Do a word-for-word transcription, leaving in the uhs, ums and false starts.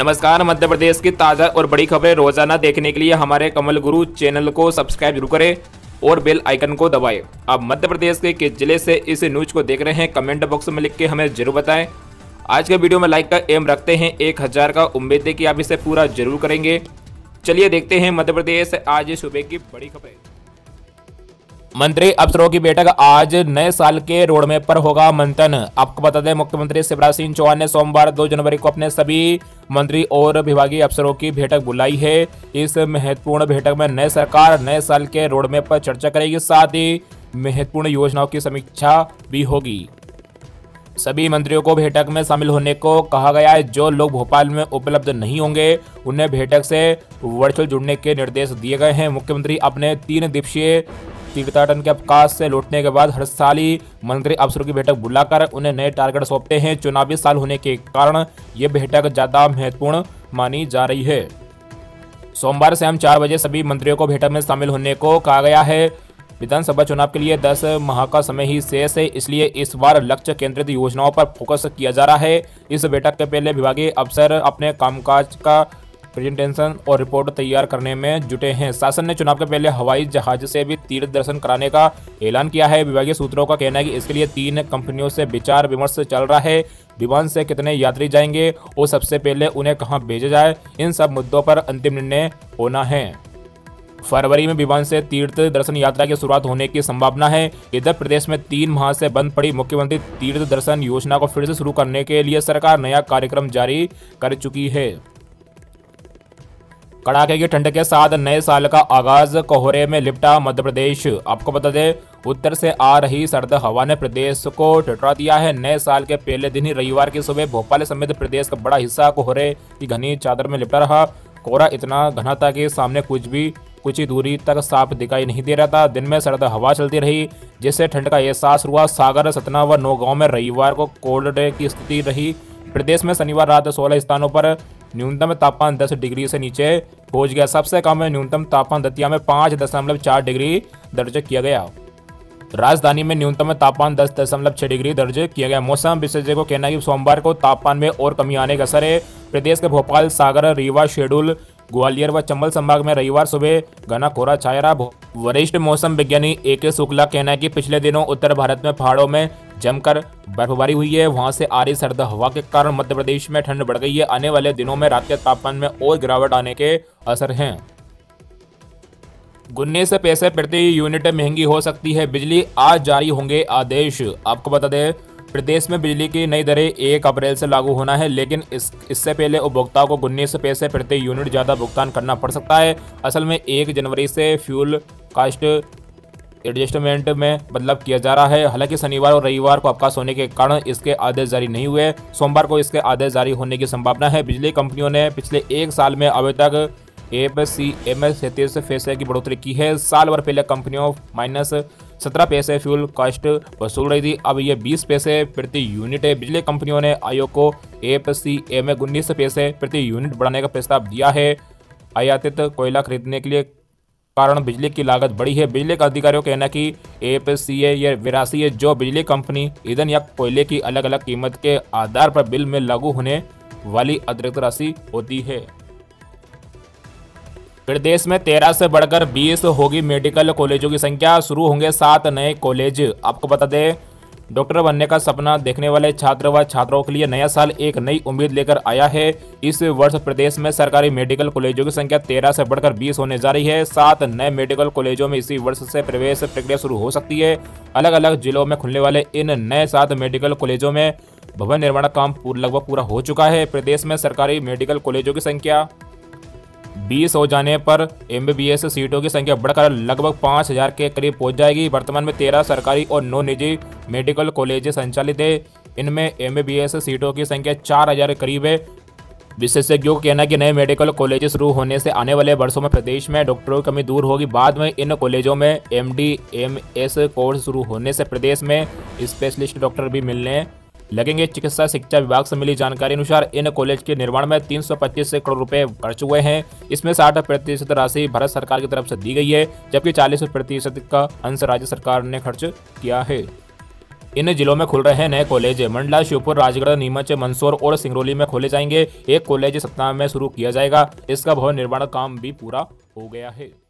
नमस्कार। मध्य प्रदेश की ताज़ा और बड़ी खबरें रोजाना देखने के लिए हमारे कमल गुरु चैनल को सब्सक्राइब जरूर करें और बेल आइकन को दबाएं। आप मध्य प्रदेश के किस जिले से इस न्यूज को देख रहे हैं, कमेंट बॉक्स में लिख के हमें जरूर बताएं। आज के वीडियो में लाइक का एम रखते हैं एक हज़ार का। उम्मीद है कि आप इसे पूरा जरूर करेंगे। चलिए देखते हैं मध्य प्रदेश आज सुबह की बड़ी खबरें। मंत्री अफसरों की बैठक आज नए साल के रोडमैप पर होगा मंथन। आपको बता दें, मुख्यमंत्री शिवराज सिंह चौहान ने सोमवार दो जनवरी को अपने सभी मंत्री और विभागीय अफसरों की बैठक बुलाई है। इस महत्वपूर्ण बैठक में नई सरकार नए साल के रोडमैप पर चर्चा करेगी, साथ ही महत्वपूर्ण योजनाओं की समीक्षा भी होगी। सभी मंत्रियों को बैठक में शामिल होने को कहा गया है। जो लोग भोपाल में उपलब्ध नहीं होंगे उन्हें बैठक से वर्चुअल जुड़ने के निर्देश दिए गए हैं। मुख्यमंत्री अपने तीन दिवसीय तीर्थाटन के अवकाश से लौटने के बाद हर साल ही मंत्री अफसरों की बैठक बुलाकर उन्हें नए टारगेट सौंपते हैं। चुनावी साल होने के कारण ये बैठक ज्यादा महत्वपूर्ण मानी जा रही है। सोमवार शाम चार बजे सभी मंत्रियों को बैठक में शामिल होने को कहा गया है। विधानसभा चुनाव के लिए दस माह का समय ही शेष है, इसलिए इस बार लक्ष्य केंद्रित योजनाओं पर फोकस किया जा रहा है। इस बैठक के पहले विभागीय अफसर अपने कामकाज का प्रेजेंटेशन और रिपोर्ट तैयार करने में जुटे हैं। शासन ने चुनाव के पहले हवाई जहाज से भी तीर्थ दर्शन कराने का ऐलान किया है। विभागीय सूत्रों का कहना है कि इसके लिए तीन कंपनियों से विचार विमर्श चल रहा है। विमान से कितने यात्री जाएंगे और सबसे पहले उन्हें कहां भेजा जाए, इन सब मुद्दों पर अंतिम निर्णय होना है। फरवरी में विमान से तीर्थ दर्शन यात्रा की शुरुआत होने की संभावना है। इधर प्रदेश में तीन माह से बंद पड़ी मुख्यमंत्री तीर्थ दर्शन योजना को फिर से शुरू करने के लिए सरकार नया कार्यक्रम जारी कर चुकी है। कड़ाके की ठंड के साथ नए साल का आगाज कोहरे में लिपटा मध्य प्रदेश। आपको बता दें, उत्तर से आ रही सर्द हवा ने प्रदेश को ठिठुरा दिया है। नए साल के पहले दिन ही रविवार की सुबह भोपाल समेत प्रदेश का बड़ा हिस्सा कोहरे की घनी चादर में लिपटा रहा। कोहरा इतना घना था कि सामने कुछ भी कुछ ही दूरी तक साफ दिखाई नहीं दे रहा था। दिन में सर्द हवा चलती रही, जिससे ठंड का एहसास हुआ। सागर, सतना व नौगांव में रविवार को कोल्ड डे की स्थिति रही। प्रदेश में शनिवार रात सोलह स्थानों पर न्यूनतम तापमान दस डिग्री से नीचे पहुंच गया। सबसे कम न्यूनतम तापमान दतिया में पाँच दशमलव चार डिग्री दर्ज किया गया। राजधानी में न्यूनतम तापमान दस दशमलव छः डिग्री दर्ज किया गया। मौसम विशेषज्ञों को कहना है कि सोमवार को तापमान में और कमी आने का असर है। प्रदेश के भोपाल, सागर, रीवा, शेड्यूल, ग्वालियर व चंबल संभाग में रविवार सुबह घना कोहरा छाया रहा। वरिष्ठ मौसम विज्ञानी ए के शुक्ला कहना है कि पिछले दिनों उत्तर भारत में पहाड़ों में जमकर बर्फबारी हुई है। वहां से आ रही सर्द हवा के कारण मध्य प्रदेश में ठंड बढ़ गई है। आने वाले दिनों में रात के तापमान में और गिरावट आने के असर हैं। उन्नीस पैसे प्रति यूनिट महंगी हो सकती है बिजली, आज जारी होंगे आदेश। आपको बता दें, प्रदेश में बिजली की नई दरें एक अप्रैल से लागू होना है, लेकिन इस इससे पहले उपभोक्ताओं को उन्नीस पैसे प्रति यूनिट ज़्यादा भुगतान करना पड़ सकता है। असल में एक जनवरी से फ्यूल कास्ट एडजस्टमेंट में बदलाव किया जा रहा है। हालांकि शनिवार और रविवार को अवकाश होने के कारण इसके आदेश जारी नहीं हुए। सोमवार को इसके आदेश जारी होने की संभावना है। बिजली कंपनियों ने पिछले एक साल में अब तक एफ सी एम एस सैंतीस पैसे की बढ़ोतरी की है। साल भर पहले कंपनियों माइनस सत्रह पैसे फ्यूल कास्ट वसूल रही थी, अब यह बीस पैसे प्रति यूनिट है। बिजली कंपनियों ने आयोग को एफ सी एम एस उन्नीस पैसे प्रति यूनिट बढ़ाने का प्रस्ताव दिया है। आयातित कोयला खरीदने के लिए कारण बिजली की लागत बढ़ी है। बिजली का अधिकारियों कहना कि एफसीए यह विरासत है जो बिजली कंपनी ईंधन या कोयले की अलग अलग कीमत के आधार पर बिल में लागू होने वाली अतिरिक्त राशि होती है। प्रदेश में तेरह से बढ़कर बीस होगी मेडिकल कॉलेजों की संख्या, शुरू होंगे सात नए कॉलेज। आपको बता दें, डॉक्टर बनने का सपना देखने वाले छात्र व छात्राओं के लिए नया साल एक नई उम्मीद लेकर आया है। इस वर्ष प्रदेश में सरकारी मेडिकल कॉलेजों की संख्या तेरह से बढ़कर बीस होने जा रही है। सात नए मेडिकल कॉलेजों में इसी वर्ष से प्रवेश प्रक्रिया शुरू हो सकती है। अलग अलग जिलों में खुलने वाले इन नए सात मेडिकल कॉलेजों में भवन निर्माण काम लगभग पूरा हो चुका है। प्रदेश में सरकारी मेडिकल कॉलेजों की संख्या बीस हो जाने पर एमबीबीएस सीटों की संख्या बढ़कर लगभग पाँच हज़ार के करीब पहुंच जाएगी। वर्तमान में तेरह सरकारी और नौ निजी मेडिकल कॉलेज संचालित है। इनमें एमबीबीएस सीटों की संख्या चार हज़ार के करीब है। विशेषज्ञों का कहना है कि नए मेडिकल कॉलेज शुरू होने से आने वाले वर्षों में प्रदेश में डॉक्टरों की कमी दूर होगी। बाद में इन कॉलेजों में एमडी एमएस कोर्स शुरू होने से प्रदेश में स्पेशलिस्ट डॉक्टर भी मिलने लगेंगे। चिकित्सा शिक्षा विभाग से मिली जानकारी अनुसार इन कॉलेज के निर्माण में तीन सौ पच्चीस करोड़ रुपए खर्च हुए हैं। इसमें साठ प्रतिशत राशि भारत सरकार की तरफ से दी गई है, जबकि चालीस प्रतिशत का अंश राज्य सरकार ने खर्च किया है। इन जिलों में खुल रहे हैं नए कॉलेज। मंडला, श्योपुर, राजगढ़, नीमच, मंदसौर और सिंगरौली में खोले जाएंगे। एक कॉलेज सप्ताह में शुरू किया जाएगा। इसका भवन निर्माण काम भी पूरा हो गया है।